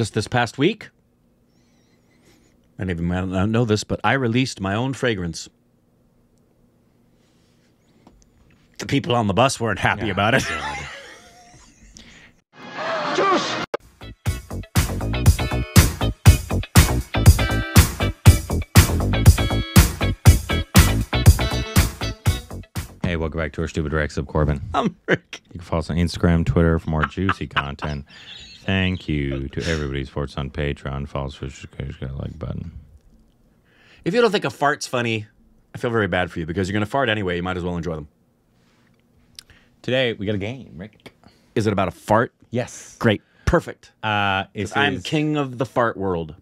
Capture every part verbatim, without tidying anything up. just this past week, many of you might not know this, but I released my own fragrance. The people on the bus weren't happy yeah, about it. Juice! Hey, welcome back to our Stupid Rex. I'm Corbin. I'm Rick. You can follow us on Instagram, Twitter for more juicy content. Thank you to everybody who supports on Patreon. Follow us, just got a like button. If you don't think a fart's funny, I feel very bad for you because you're going to fart anyway. You might as well enjoy them. Today, we got a game, Rick. Is it about a fart? Yes. Great. Perfect. Uh, is... I'm king of the fart world.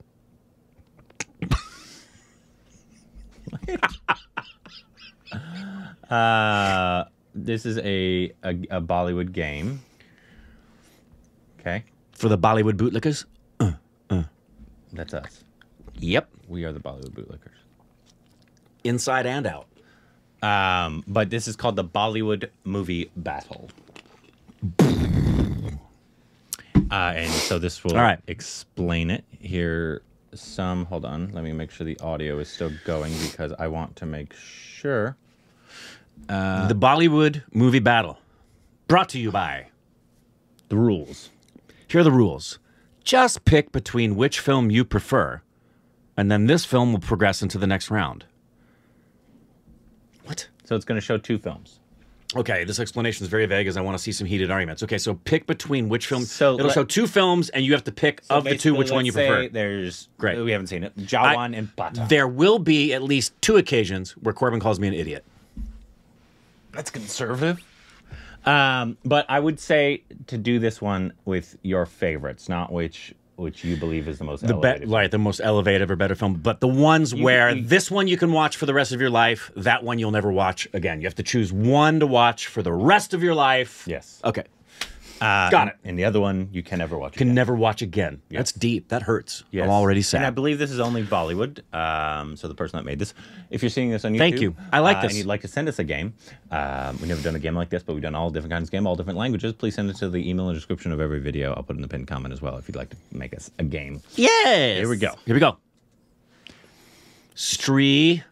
uh, this is a, a, a Bollywood game. Okay. For the Bollywood bootlickers? Uh, uh. That's us. Yep. We are the Bollywood bootlickers. Inside and out. Um, but this is called the Bollywood Movie Battle. Uh, and so this will All right. explain it here. Some, hold on, let me make sure the audio is still going because I want to make sure. Uh, the Bollywood Movie Battle, brought to you by the rules. Here are the rules. Just pick between which film you prefer, and then this film will progress into the next round. What? So it's going to show two films. Okay, this explanation is very vague as I want to see some heated arguments. Okay, so pick between which film. So it'll let, show two films, and you have to pick so of the two which one you prefer. There's great. We haven't seen it. Jawan I, and Bata. There will be at least two occasions where Corbin calls me an idiot. That's conservative. Um, but I would say to do this one with your favorites, not which which you believe is the most the elevated. Be, right, the most elevated or better film. But the ones you, where you, this one you can watch for the rest of your life, that one you'll never watch again. You have to choose one to watch for the rest of your life. Yes. Okay. Uh, Got it. And the other one you can never watch can again. Can never watch again. Yes. That's deep. That hurts. Yes. I'm already sad. And I believe this is only Bollywood. Um, so the person that made this, if you're seeing this on YouTube. Thank you. I like uh, this. And you'd like to send us a game. Um, we've never done a game like this, but we've done all different kinds of game, all different languages. Please send it to the email and description of every video. I'll put in the pinned comment as well if you'd like to make us a game. Yes. Here we go. Here we go. Stree.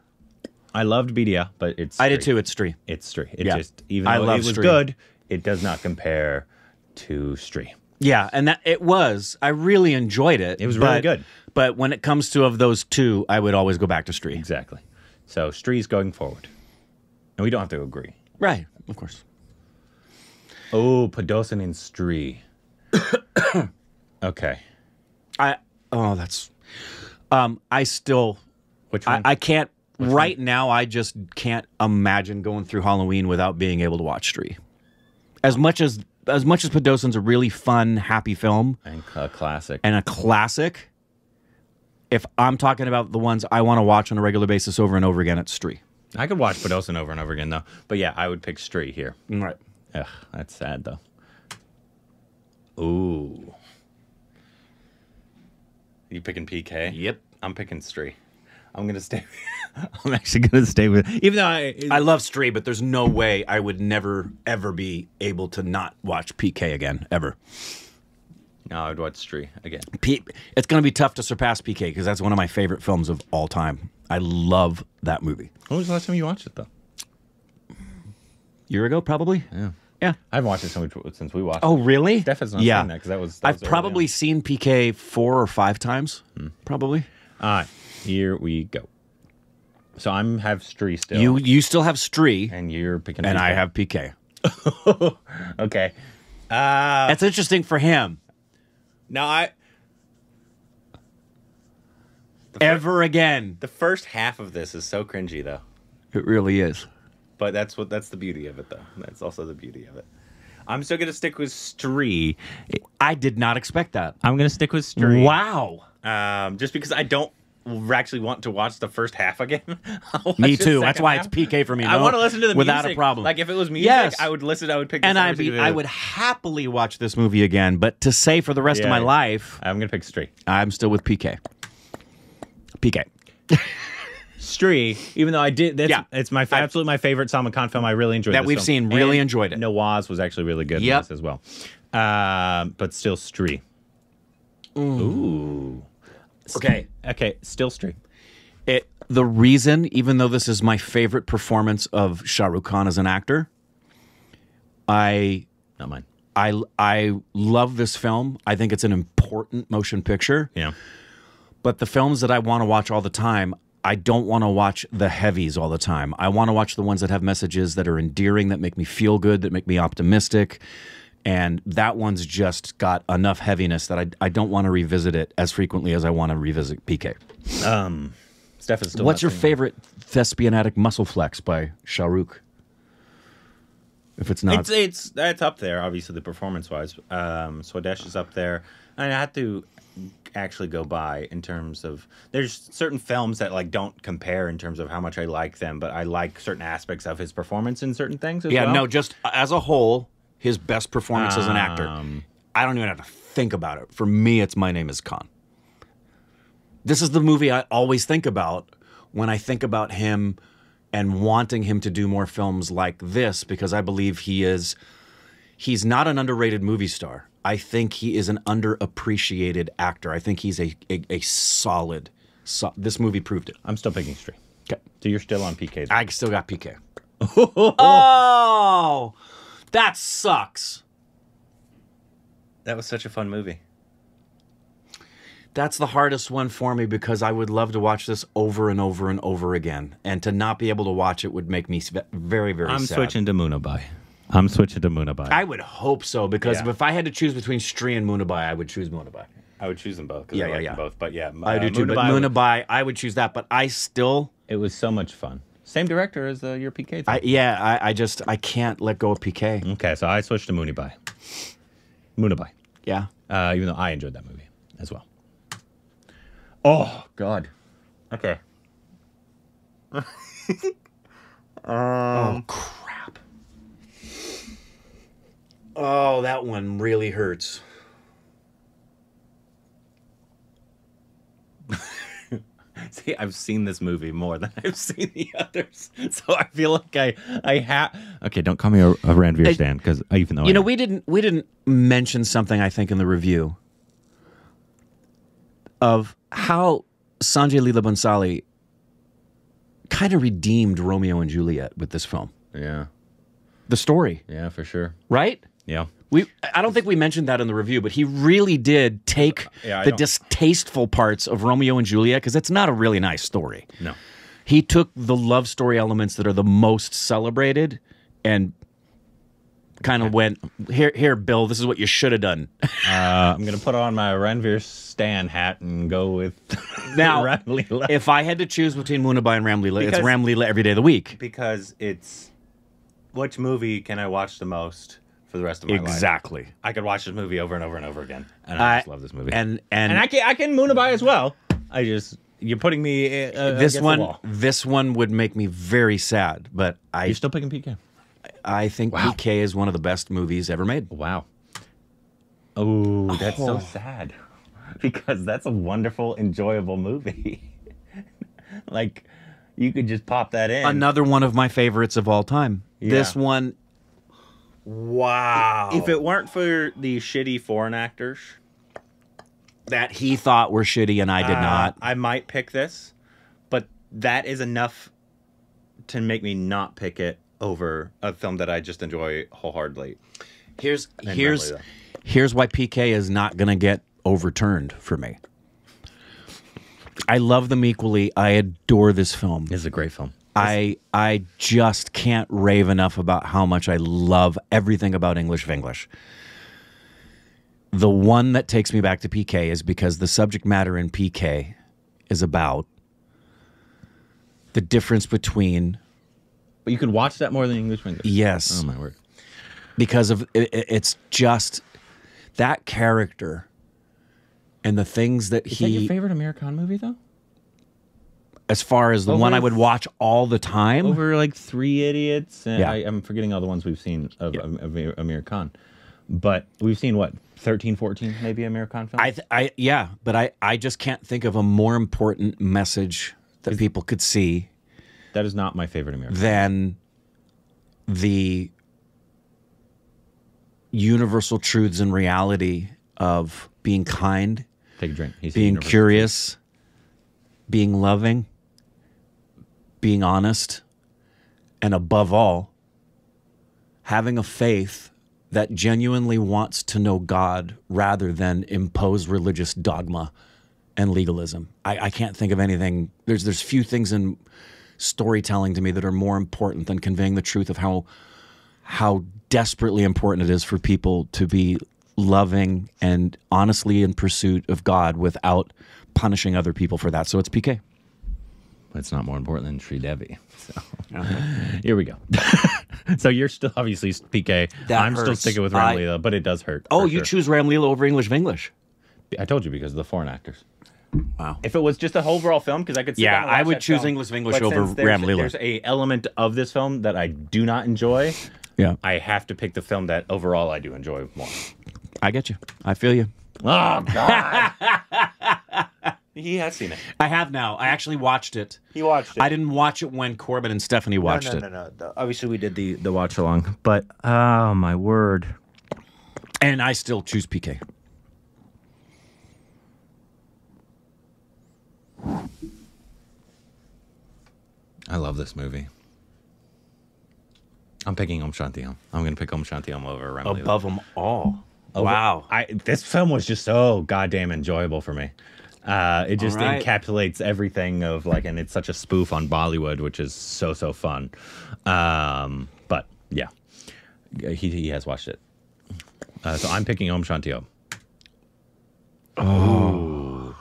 I loved Bedia, but it's Stree. I did too. It's Stree. It's Stree. It yeah. just, even though I love it was Stree. Good, it does not compare to Stree. Yeah, and that it was. I really enjoyed it. It was but, really good. But when it comes to of those two, I would always go back to Stree. Exactly. So Stree's going forward. And we don't have to agree. Right, of course. Oh, Padosan and Stree. Okay. I oh that's um I still Which one? I, I can't Which right one? Now I just can't imagine going through Halloween without being able to watch Stree. As much as As much as Padosan's a really fun, happy film. And a classic. And a classic. If I'm talking about the ones I want to watch on a regular basis over and over again, it's Stree. I could watch Padosan over and over again, though. But yeah, I would pick Stree here. Right. Ugh, that's sad, though. Ooh. You picking P K? Yep. I'm picking Stree. I'm going to stay. I'm actually going to stay with. Even though I. I love Stree, but there's no way I would never, ever be able to not watch P K again, ever. No, I would watch Stree again. P it's going to be tough to surpass P K because that's one of my favorite films of all time. I love that movie. When was the last time you watched it, though? A year ago, probably? Yeah. Yeah. I haven't watched it so much since we watched it. Oh, really? Steph has not yeah. seen that because that was. That I've was probably on. Seen P K four or five times, hmm. probably. All right. Here we go. So I'm have Stree still. You you still have Stree, and you're picking. And P K. I have P K. Okay, uh, that's interesting for him. No, I ever again. The first half of this is so cringy, though. It really is. But that's what that's the beauty of it, though. That's also the beauty of it. I'm still gonna stick with Stree. I did not expect that. I'm gonna stick with Stree. Wow. Um, just because I don't. Actually want to watch the first half again. Me too. That's why half. It's P K for me. No? I want to listen to the without music. Without a problem. Like, if it was music, yes. I would listen, I would pick this and I'd be, I would happily watch this movie again, but to say for the rest yeah, of my yeah. life... I'm going to pick Stree. I'm still with P K. P K. Stree, even though I did... That's, yeah. It's my I, absolutely my favorite Salman Khan film. I really enjoyed it. That we've film. Seen. Really and enjoyed it. Nawaz was actually really good yep. in this as well. Uh, but still Stree. Mm. Ooh. Okay. Okay. Still Stree. It. The reason, even though this is my favorite performance of Shah Rukh Khan as an actor, I not mine. I I love this film. I think it's an important motion picture. Yeah. But the films that I want to watch all the time, I don't want to watch the heavies all the time. I want to watch the ones that have messages that are endearing, that make me feel good, that make me optimistic. And that one's just got enough heaviness that I, I don't want to revisit it as frequently as I want to revisit P K. Um, Steph is still What's your favorite thespianatic muscle flex by Shah Rukh? If it's not... It's, it's, it's up there, obviously, the performance-wise. Um, Swadesh is up there. And I have to actually go by in terms of... There's certain films that like don't compare in terms of how much I like them, but I like certain aspects of his performance in certain things as yeah, well. Yeah, no, just as a whole... His best performance um, as an actor. I don't even have to think about it. For me, it's My Name is Khan. This is the movie I always think about when I think about him and wanting him to do more films like this, because I believe he is, he's not an underrated movie star. I think he is an underappreciated actor. I think he's a, a, a solid, so, this movie proved it. I'm still picking Stree. Okay. So you're still on P K. I still got P K. Oh! That sucks. That was such a fun movie. That's the hardest one for me because I would love to watch this over and over and over again. And to not be able to watch it would make me very, very I'm sad. I'm switching to Munna Bhai. I'm switching to Munna Bhai. I would hope so because yeah. if I had to choose between Stree and Munna Bhai, I would choose Munna Bhai. I would choose them both because yeah, I yeah, like yeah. them both. But yeah, I uh, do too. But Munna Bhai, I would choose that. But I still... It was so much fun. Same director as uh, your P K thing. I, yeah, I, I just, I can't let go of P K. Okay, so I switched to Munna Bhai. Munna Bhai. Yeah. Uh, even though I enjoyed that movie as well. Oh, God. Okay. um, oh, crap. Oh, that one really hurts. See, I've seen this movie more than I've seen the others, so I feel like I I have. Okay, don't call me a, a Ranveer stan because even though you I know am. we didn't we didn't mention something I think in the review of how Sanjay Leela Bhansali kind of redeemed Romeo and Juliet with this film. Yeah, the story. Yeah, for sure. Right? Yeah. We, I don't think we mentioned that in the review, but he really did take yeah, the don't. distasteful parts of Romeo and Juliet, because it's not a really nice story. No. He took the love story elements that are the most celebrated and kind of went, here, here, Bill, this is what you should have done. uh, I'm going to put on my Ranveer stan hat and go with now. Ram-Leela. If I had to choose between Munna Bhai and Ram-Leela, it's Ram-Leela every day of the week. Because it's, which movie can I watch the most? For the rest of my exactly. life. Exactly. I could watch this movie over and over and over again. And I, I just love this movie. And and, and I can I can Munna Bhai as well. I just you're putting me uh, this one the wall. This one would make me very sad, but I You're still picking P K. I, I think wow. P K is one of the best movies ever made. Wow. Oh, that's oh. so sad. Because that's a wonderful, enjoyable movie. Like you could just pop that in. Another one of my favorites of all time. Yeah. This one Wow. If it weren't for the shitty foreign actors that he thought were shitty and I did uh, not. I might pick this, but that is enough to make me not pick it over a film that I just enjoy wholeheartedly. Here's here's here's why P K is not going to get overturned for me. I love them equally. I adore this film. It's a great film. I I just can't rave enough about how much I love everything about English Vinglish. The one that takes me back to P K is because the subject matter in P K is about the difference between. But you can watch that more than English Vinglish. Yes. Oh my word. Because of it, it's just that character and the things that is he. Is that your favorite Aamir Khan movie though? As far as the over one I would watch all the time. Over like Three Idiots. And yeah. I, I'm forgetting all the ones we've seen of, yeah. of, of Aamir Khan. But we've seen, what, thirteen, fourteen maybe Aamir Khan films? I th I, yeah, but I, I just can't think of a more important message that people could see. That is not my favorite Aamir Khan. Than the universal truths and reality of being kind Take a drink. He's being curious, being loving, being honest, and above all, having a faith that genuinely wants to know God rather than impose religious dogma and legalism. I, I can't think of anything. There's, there's few things in storytelling to me that are more important than conveying the truth of how, how desperately important it is for people to be loving and honestly in pursuit of God without punishing other people for that. So it's P K. But it's not more important than Tree Devi. So okay. Here we go. So you're still obviously P K. That I'm hurts. Still sticking with Ram-Leela, but it does hurt. Oh, you sure. choose Ram-Leela over English Vinglish. I told you because of the foreign actors. Wow. If it was just a overall film, because I could. Sit yeah, down I would choose film, English Vinglish over Ram-Leela. There's a element of this film that I do not enjoy. Yeah. I have to pick the film that overall I do enjoy more. I get you. I feel you. Oh God. He has seen it. I have now. I actually watched it. He watched it. I didn't watch it when Corbin and Stephanie watched no, no, it. No, no, no. Obviously, we did the the watch along, but oh my word! And I still choose P K. I love this movie. I'm picking Om Shanti Om. I'm gonna pick Om Shanti Om over Ram-Leela. Above them all. Over, wow! I this film was just so goddamn enjoyable for me. Uh, it just right. encapsulates everything of like, and it's such a spoof on Bollywood, which is so, so fun. Um, but yeah, he, he has watched it. Uh, so I'm picking Om Shanti Om. Oh.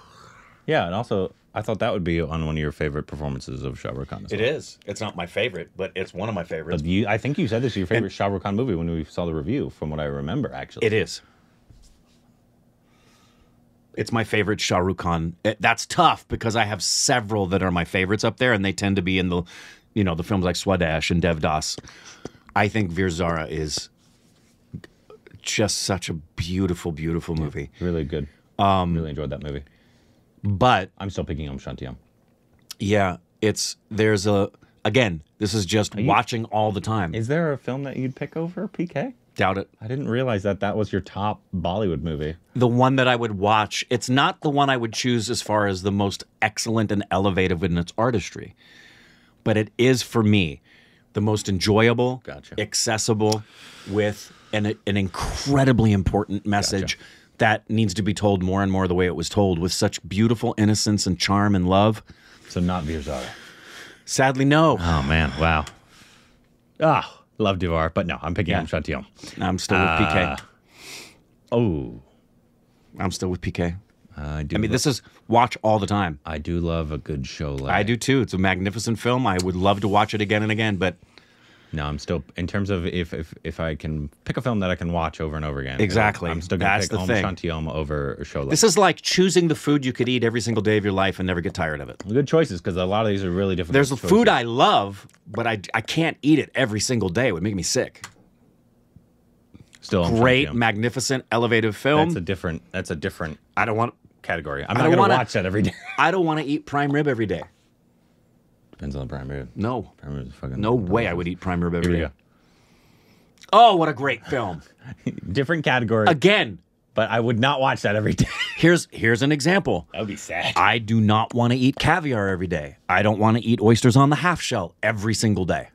Yeah. And also I thought that would be on one of your favorite performances of Shah Rukh Khan. It is. It's not my favorite, but it's one of my favorites. You, I think you said this is your favorite and, Shah Rukh Khan movie when we saw the review from what I remember actually. It is. It's my favorite Shah Rukh Khan. It, that's tough because I have several that are my favorites up there, and they tend to be in the, you know, the films like Swadesh and Dev Das. I think Veer Zaara is just such a beautiful, beautiful movie. Yeah, really good. Um, really enjoyed that movie. But I'm still picking Om Shanti Om. Yeah, it's there's a again. This is just you, watching all the time. Is there a film that you'd pick over P K? Doubt it. I didn't realize that that was your top Bollywood movie. The one that I would watch. It's not the one I would choose as far as the most excellent and elevative in its artistry. But it is, for me, the most enjoyable, gotcha. accessible, with an, an incredibly important message gotcha. that needs to be told more and more the way it was told, with such beautiful innocence and charm and love. So not Veer Zaara. Sadly, no. Oh, man. Wow. Ah. Oh. Love Divar, but no, I'm picking yeah. Om Shanti Om. I'm still with uh, P K. Oh. I'm still with P K. Uh, I, do I mean, this is watch all the time. I do love a good Sholay. I do too. It's a magnificent film. I would love to watch it again and again, but... No, I'm still... In terms of if if, if I can pick a film that I can watch over and over again. Exactly. I'm still going to pick Om Shanti Om over Sholay. This is like choosing the food you could eat every single day of your life and never get tired of it. Good choices, because a lot of these are really difficult. There's choices. Food I love, but I, I can't eat it every single day. It would make me sick. Still great, magnificent, elevative film. That's a different... That's a different... I don't want... Category. I'm not going to watch that every day. I don't want to eat prime rib every day. Depends on the prime rib. No. Prime rib is fucking no delicious. Way I would eat prime rib every day. Oh, what a great film. Different category. Again. But I would not watch that every day. here's here's an example. That would be sad. I do not want to eat caviar every day. I don't want to eat oysters on the half shell every single day.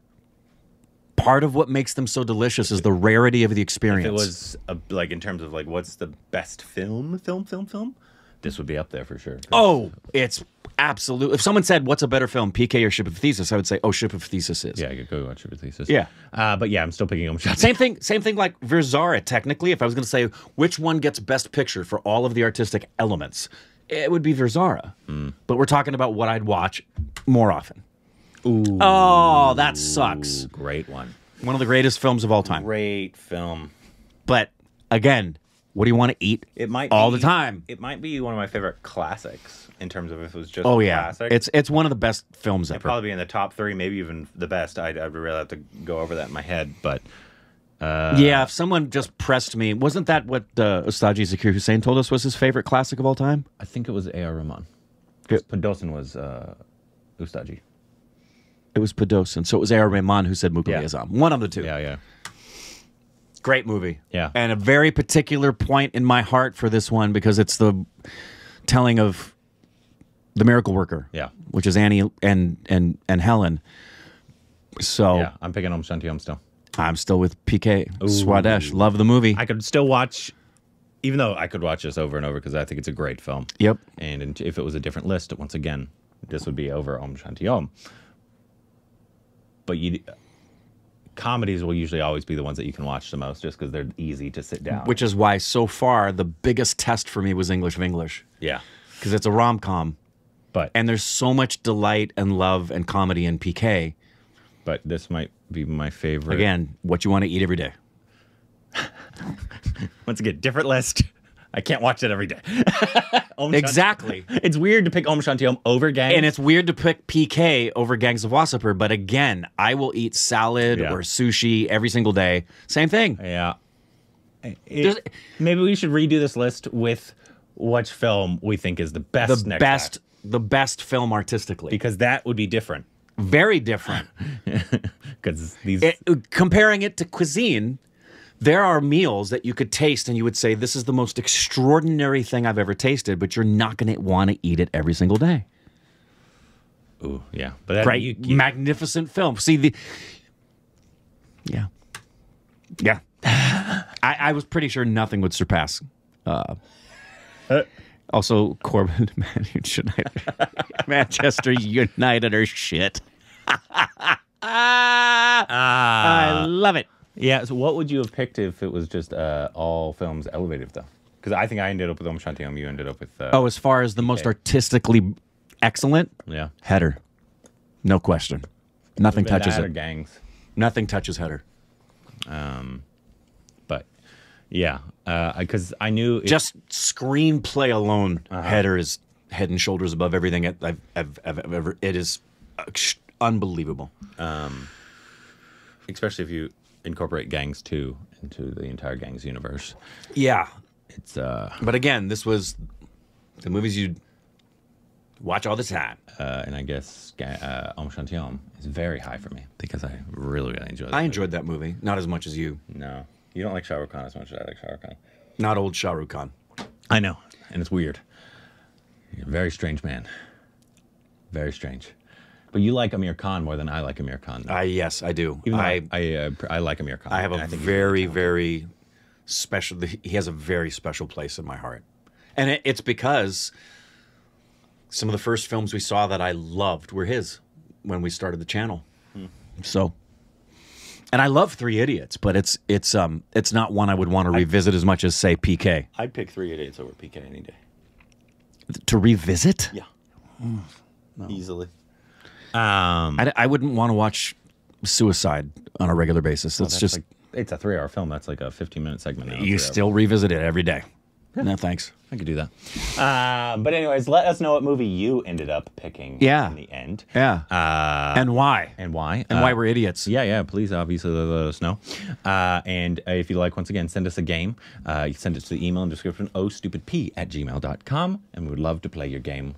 Part of what makes them so delicious is the rarity of the experience. If it was, a, like, in terms of, like, what's the best film, film, film, film? This would be up there for sure. Oh, it's absolute. If someone said, what's a better film, P K or Ship of Theseus, I would say, oh, Ship of Theseus is. Yeah, I could go watch Ship of Theseus. Yeah. Uh, but yeah, I'm still picking Om Shanti Om. Same thing, same thing like Veer Zaara, technically. If I was going to say which one gets best picture for all of the artistic elements, it would be Veer Zaara. Mm. But we're talking about what I'd watch more often. Ooh. Oh, that sucks. Great one. One of the greatest films of all time. Great film. But again... What do you want to eat it might all be, the time? It might be one of my favorite classics in terms of if it was just oh, a yeah. classic. It's it's one of the best films It'd ever. It'd probably be in the top three, maybe even the best. I'd, I'd really have to go over that in my head. But uh, yeah, if someone just pressed me, wasn't that what uh, Ustadji Zakir Hussain told us was his favorite classic of all time? I think it was A R Rahman. It, Padosan was uh, Ustadji. It was Padosan. So it was A R Rahman who said Mughal-e Azam. One of the two. Yeah, yeah. Great movie. Yeah. And a very particular point in my heart for this one because it's the telling of The Miracle Worker, yeah, which is Annie and and and Helen. So yeah, I'm picking Om Shanti Om still. I'm still with P K. Ooh. Swadesh, love the movie. I could still watch, even though I could watch this over and over because I think it's a great film. Yep. And in, if it was a different list, once again, this would be over Om Shanti Om. But you, comedies will usually always be the ones that you can watch the most just because they're easy to sit down. Which is why so far the biggest test for me was English Vinglish. Yeah. Because it's a rom-com. But and there's so much delight and love and comedy in P K. But this might be my favorite. Again, what you want to eat every day. Once again, different list. I can't watch it every day. Exactly. It's weird to pick Om Shanti Om over Gangs. And it's weird to pick P K over Gangs of Wasseypur. But again, I will eat salad yeah. or sushi every single day. Same thing. Yeah. It, maybe we should redo this list with which film we think is the best. The next best, the best film artistically. Because that would be different. Very different. Because these it, comparing it to cuisine, there are meals that you could taste and you would say, this is the most extraordinary thing I've ever tasted, but you're not going to want to eat it every single day. Ooh, yeah. But that, right? You, you, Magnificent film. See, the... Yeah. Yeah. I, I was pretty sure nothing would surpass. Uh, uh. Also, Corbin, Manchester United are shit. Ah, I love it. Yeah, so what would you have picked if it was just uh, all films elevated, though? Because I think I ended up with Om Shanti Om, you ended up with... Uh, oh, as far as the P K. Most artistically excellent? Yeah. Haider. No question. Nothing touches it. Gangs. Nothing touches Haider. Um, but, yeah, because uh, I knew... It... Just screenplay alone, uh-huh. Haider is head and shoulders above everything I've, I've, I've, I've ever... It is unbelievable. Um, especially if you... incorporate Gangs two into the entire Gangs universe. Yeah. It's uh but again, this was the movies you watch all the time. Uh and I guess uh, Om Shanti Om is very high for me because I really really enjoyed that. I enjoyed movie. that movie, not as much as you. No. You don't like Shah Rukh Khan as much as I like Shah Rukh Khan. Not old Shah Rukh Khan. I know. And it's weird. You're a very strange man. Very strange. But you like Aamir Khan more than I like Aamir Khan. Uh, yes, I do. Even I I, uh, I like Aamir Khan. I have a I very, very special... He has a very special place in my heart. And it, it's because some of the first films we saw that I loved were his when we started the channel. Hmm. So... And I love Three Idiots, but it's it's um it's not one I would want to revisit I'd, as much as, say, P K. I'd pick Three Idiots over P K any day. To revisit? Yeah. Mm. No. Easily. Um, I, I wouldn't want to watch Suicide on a regular basis. That's, oh, that's just like, it's a three-hour film. That's like a fifteen-minute segment. Now, you still hours. revisit it every day. Yeah. No, thanks. I could do that. Uh, but anyways, let us know what movie you ended up picking yeah. in the end. Yeah. Uh, and why. And why. And uh, why we're idiots. Yeah, yeah. Please, obviously, let us know. Uh, and uh, if you'd like, once again, send us a game. Uh, you send it to the email in the description, oh stupid p at gmail dot com, and we would love to play your game